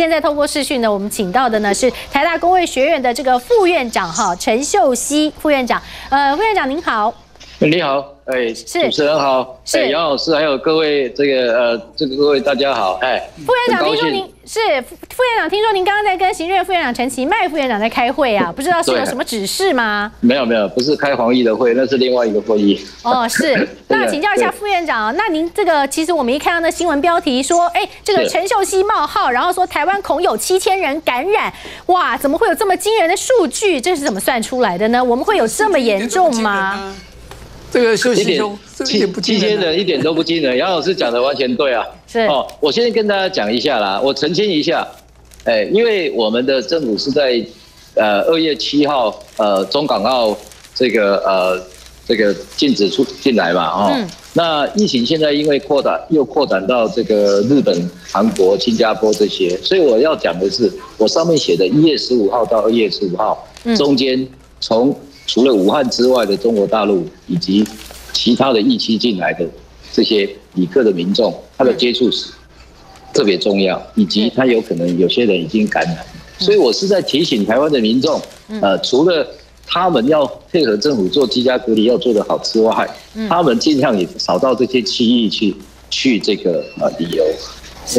现在透过视讯呢，我们请到的呢是台大公卫学院的这个副院长哈陈秀熙副院长，副院长您好。 你好，主持人好，杨老师还有各位各位大家好，副院长，听说您副院长，听说您刚刚在跟行政院副院长陈其迈副院长在开会啊，不知道是有什么指示吗？没有没有，不是开黄奕的会，那是另外一个会议。哦，是，那请教一下副院长，那您这个其实我们一看到那新闻标题说，这个陈秀熙冒号，然后说台湾恐有7000人感染，哇，怎么会有这么惊人的数据？这是怎么算出来的呢？我们会有这么严重吗？ 这个秀熙兄，7000人一点都不惊人，杨老师讲的完全对啊。是哦，我先跟大家讲一下啦，我澄清一下，因为我们的政府是在2月7号中港澳这个禁止进来嘛，哦，那疫情现在因为扩展到这个日本、韩国、新加坡这些，所以我要讲的是，我上面写的1月15号到2月15号中间从。 除了武汉之外的中国大陆以及其他的疫区进来的这些旅客的民众，他的接触史特别重要，以及他有可能有些人已经感染，所以我是在提醒台湾的民众，除了他们要配合政府做居家隔离要做得好之外，他们尽量也少到这些区域去这个旅游。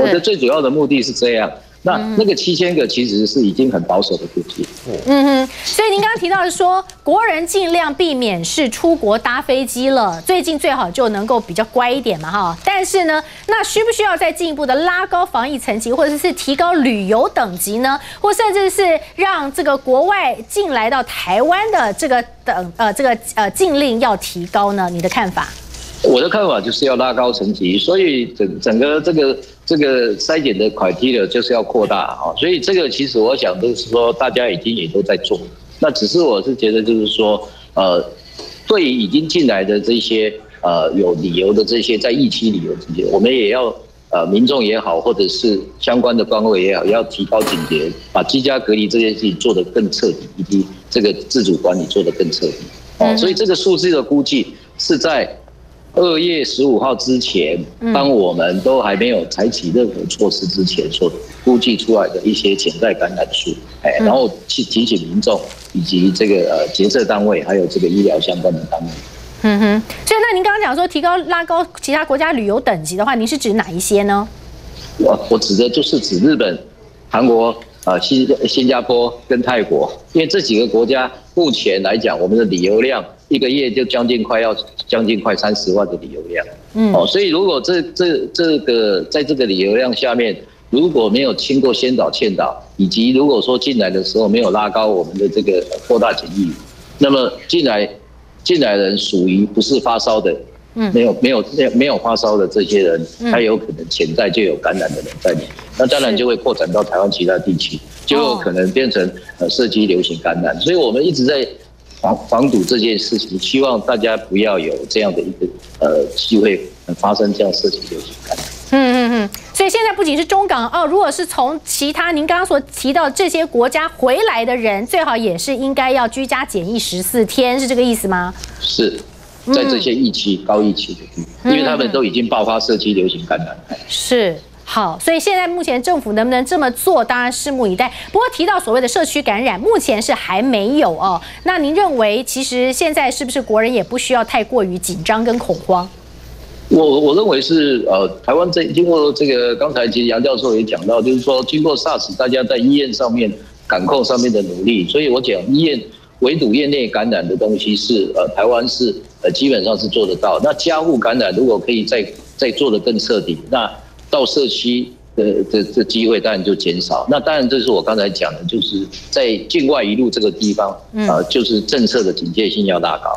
我的最主要的目的是这样。 那个7000个其实是已经很保守的估计。所以您刚刚提到是说，国人尽量避免是出国搭飞机了，最近最好就能够比较乖一点嘛哈。但是呢，那需不需要再进一步的拉高防疫层级，或者是提高旅游等级呢？或甚至是让这个国外进来到台湾的禁令要提高呢？你的看法？ 我的看法就是要拉高层级，所以整个这个筛检的criteria就是要扩大啊，所以这个其实我想就是说大家已经也都在做，那只是我是觉得就是说对于已经进来的这些有理由的这些在疫区旅游这些，我们也要民众也好，或者是相关的官位也好，要提高警觉，把居家隔离这件事情做得更彻底，以及这个自主管理做得更彻底哦，所以这个数字的估计是在。 2月15号之前，当我们都还没有采取任何措施之前，所估计出来的一些潜在感染数，然后去提醒民众以及这个决策单位，还有这个医疗相关的单位。所以那您刚刚讲说提高拉高其他国家旅游等级的话，您是指哪一些呢？我指的就是指日本、韩国、新加坡跟泰国，因为这几个国家目前来讲，我们的旅游量。 一个月就将近快30万的旅游量，哦，所以如果这个在这个旅游量下面，如果没有经过先导劝导，以及如果说进来的时候没有拉高我们的这个扩大检疫，那么进来人属于不是发烧的，没有发烧的这些人，他有可能潜在就有感染的人在里面，那当然就会扩展到台湾其他地区，就有可能变成社区流行感染，所以我们一直在。 防堵这件事情，希望大家不要有这样的一个机会发生这样事情流行感染。所以现在不仅是中港澳，如果是从其他您刚刚所提到这些国家回来的人，最好也是应该要居家检疫14天，是这个意思吗？是。 在这些疫区、高疫区的地方，因为他们都已经爆发社区流行感染。是。 好，所以现在目前政府能不能这么做，当然拭目以待。不过提到所谓的社区感染，目前是还没有哦。那您认为，其实现在是不是国人也不需要太过于紧张跟恐慌？我认为是台湾经过这个刚才其实杨教授也讲到，就是说经过 SARS， 大家在医院上面感控上面的努力，所以我讲医院围堵院内感染的东西是台湾是基本上是做得到。那家户感染如果可以再做得更彻底，那 到社区的机会当然就减少，那当然这是我刚才讲的，就是在境外一路这个地方，就是政策的警戒性要拉高。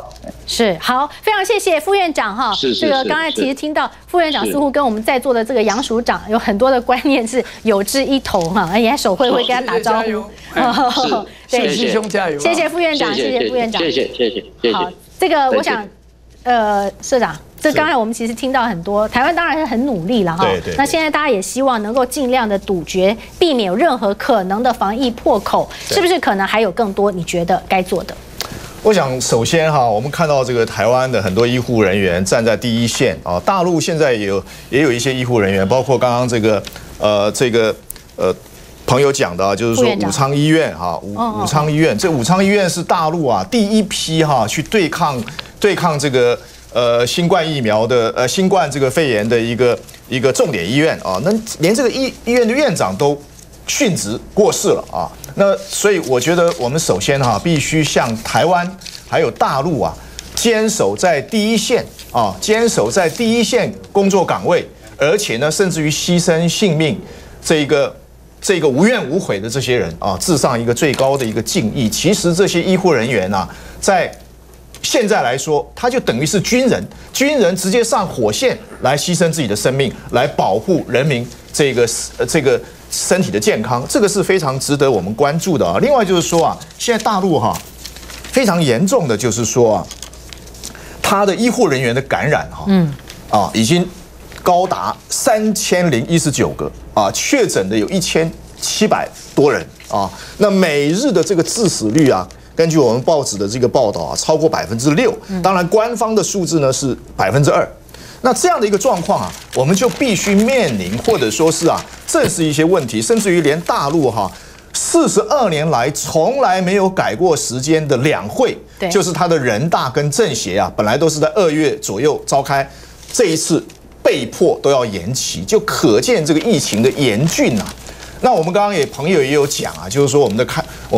是好，非常谢谢副院长哈。这个刚才其实听到副院长似乎跟我们在座的这个杨署长有很多的观念是有志一同哈，而且他手绘会跟他打招呼。对，秀熙兄加油！谢谢副院长，谢谢副院长，谢谢。好，这个我想，社长。 这刚才我们其实听到很多，台湾当然是很努力了哈。那现在大家也希望能够尽量的杜绝，避免有任何可能的防疫破口，是不是？可能还有更多你觉得该做的？我想首先哈，我们看到这个台湾的很多医护人员站在第一线啊，大陆现在也有一些医护人员，包括刚刚这个朋友讲的，就是说武昌医院哈，武昌医院，这武昌医院是大陆啊第一批哈去对抗这个新冠疫苗的新冠这个肺炎的一个重点医院啊，那连这个医院的院长都殉职过世了啊，那所以我觉得我们首先哈必须向台湾还有大陆啊坚守在第一线啊，坚守在第一线工作岗位，而且呢甚至于牺牲性命这个无怨无悔的这些人啊，致上一个最高的一个敬意。其实这些医护人员啊，在现在来说，他就等于是军人，军人直接上火线来牺牲自己的生命，来保护人民这个身体的健康，这个是非常值得我们关注的啊。另外就是说啊，现在大陆哈非常严重的就是说啊，他的医护人员的感染哈，已经高达3019个啊，确诊的有1700多人啊，那每日的这个致死率啊，根据我们报纸的这个报道啊，超过6%，当然官方的数字呢是2%。那这样的一个状况啊，我们就必须面临或者说是啊，正视一些问题，甚至于连大陆哈42年来从来没有改过时间的两会，就是他的人大跟政协啊，本来都是在2月左右召开，这一次被迫都要延期，就可见这个疫情的严峻啊。那我们刚刚朋友也有讲啊，就是说我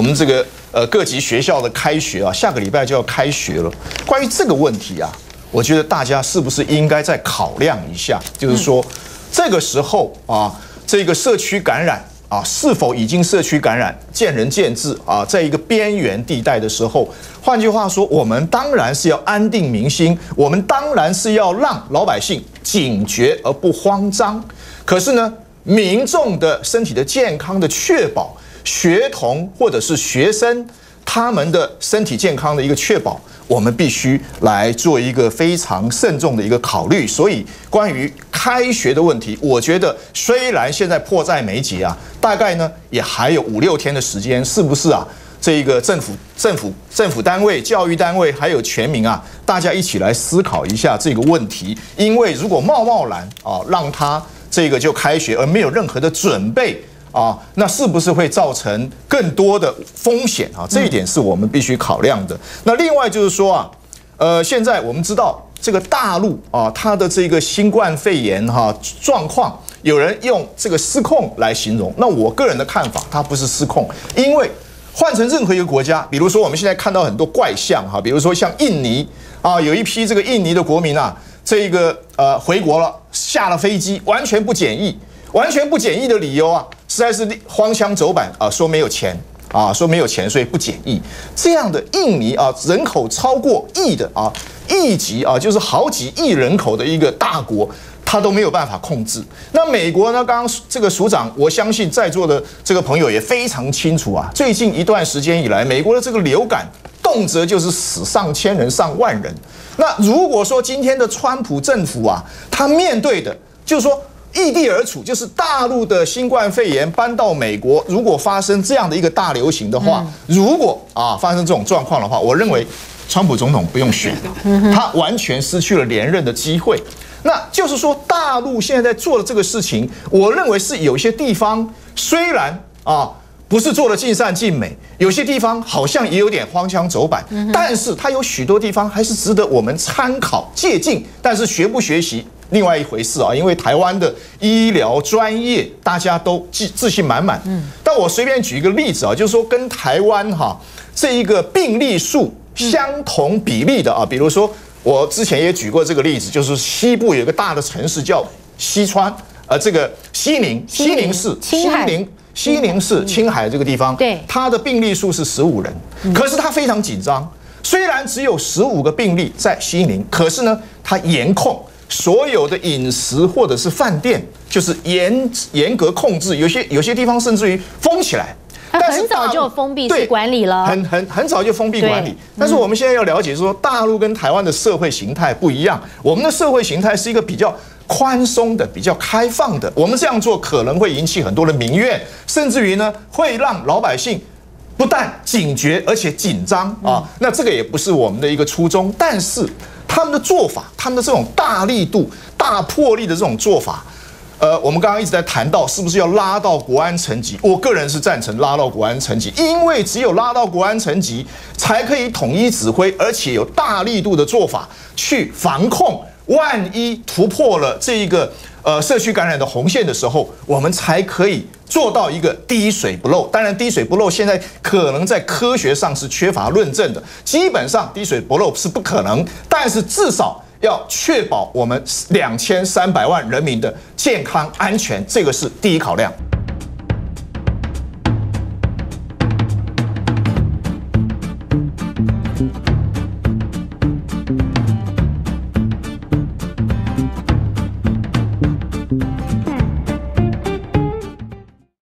们这个各级学校的开学啊，下个礼拜就要开学了。关于这个问题啊，我觉得大家是不是应该再考量一下，就是说这个时候啊，这个社区感染啊，是否已经社区感染，见仁见智啊。在一个边缘地带的时候，换句话说，我们当然是要安定民心，我们当然是要让老百姓警觉而不慌张。可是呢，民众的身体的健康的确保，学童或者是学生他们的身体健康的一个确保，我们必须来做一个非常慎重的一个考虑。所以，关于开学的问题，我觉得虽然现在迫在眉睫啊，大概呢也还有5-6天的时间，是不是啊？这个政府单位、教育单位还有全民啊，大家一起来思考一下这个问题。因为如果贸然啊让他这个就开学，而没有任何的准备啊，那是不是会造成更多的风险啊？这一点是我们必须考量的。那另外就是说啊，现在我们知道这个大陆啊，它的这个新冠肺炎哈状况，有人用这个失控来形容。那我个人的看法，它不是失控，因为换成任何一个国家，比如说我们现在看到很多怪象哈，比如说像印尼啊，有一批这个印尼的国民啊，这个回国了，下了飞机完全不检疫。完全不检疫的理由啊，实在是荒腔走板啊，说没有钱啊，说没有钱，所以不检疫。这样的印尼啊，人口超过亿的啊，亿级啊，就是好几亿人口的一个大国，它都没有办法控制。那美国呢？刚刚这个署长，我相信在座的这个朋友也非常清楚啊，最近一段时间以来，美国的这个流感动辄就是死上千人、上万人。那如果说今天的川普政府啊，他面对的就是说，异地而处，就是大陆的新冠肺炎搬到美国，如果发生这样的一个大流行的话，如果啊发生这种状况的话，我认为川普总统不用选，他完全失去了连任的机会。那就是说，大陆现在在做的这个事情，我认为是有些地方虽然啊不是做的尽善尽美，有些地方好像也有点荒腔走板，但是它有许多地方还是值得我们参考借鉴，但是学不学习另外一回事啊，因为台湾的医疗专业大家都自信满满。但我随便举一个例子啊，就是说跟台湾哈这一个病例数相同比例的啊，比如说我之前也举过这个例子，就是西部有个大的城市叫西川，这个西宁市青海这个地方，它的病例数是15人，可是它非常紧张，虽然只有15个病例在西宁，可是呢它严控。所有的饮食或者是饭店，就是严格控制，有些地方甚至于封起来。但是很早就封闭式管理了，很早就封闭管理。但是我们现在要了解说，大陆跟台湾的社会形态不一样，我们的社会形态是一个比较宽松的、比较开放的。我们这样做可能会引起很多的民怨，甚至于呢会让老百姓不但警觉，而且紧张啊。那这个也不是我们的一个初衷，但是他们的做法，他们的这种大力度、大魄力的这种做法，我们刚刚一直在谈到是不是要拉到国安层级，我个人是赞成拉到国安层级，因为只有拉到国安层级，才可以统一指挥，而且有大力度的做法去防控。万一突破了这一个社区感染的红线的时候，我们才可以做到一个滴水不漏。当然，滴水不漏现在可能在科学上是缺乏论证的，基本上滴水不漏是不可能，但是至少。 要确保我们2300万人民的健康安全，这个是第一考量。